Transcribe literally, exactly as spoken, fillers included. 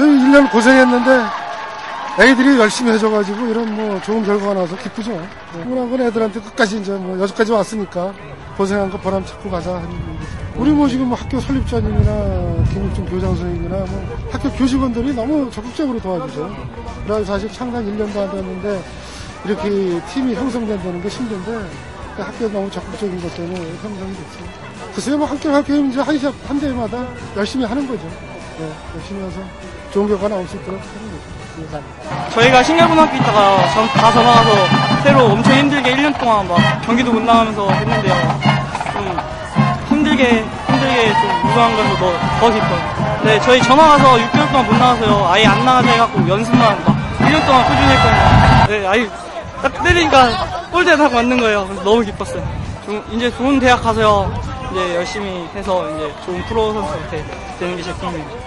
저희 일 년 고생했는데 애들이 열심히 해줘가지고 이런 뭐 좋은 결과가 나와서 기쁘죠. 그러고 애들한테 끝까지 이제 뭐 여기까지 왔으니까 고생한 거 보람 찾고 가자 하는 거죠. 우리 뭐 지금 학교 설립자님이나 김육중 교장 선생님이나 뭐 학교 교직원들이 너무 적극적으로 도와주죠. 그래서 사실 창단 일 년도 안 됐는데 이렇게 팀이 형성된다는 게 힘든데 학교 너무 적극적인 것 때문에 형성이 됐습니다. 글쎄요, 뭐 학교 학교 이제 한 시합 한 대마다 열심히 하는 거죠. 네, 열심히 해서 좋은 결과 나올 수 있도록 하는 거죠. 저희가 신갈고등학교 있다가 다 전화 와서 새로 엄청 힘들게 일 년 동안 막 경기도 못 나가면서 했는데요. 좀 힘들게 힘들게 좀 우승한 거라서 더 기뻐요. 네, 저희 전화 와서 육 개월 동안 못 나가서요. 아예 안 나가자 해갖고 연습만 막 일 년 동안 꾸준히 했거든요. 네, 아예 딱 때리니까 골대에 딱 맞는 거예요. 그래서 너무 기뻤어요. 좀 이제 좋은 대학 가서요. 이제 열심히 해서 이제 좋은 프로 선수한테 되는 게 제 꿈입니다.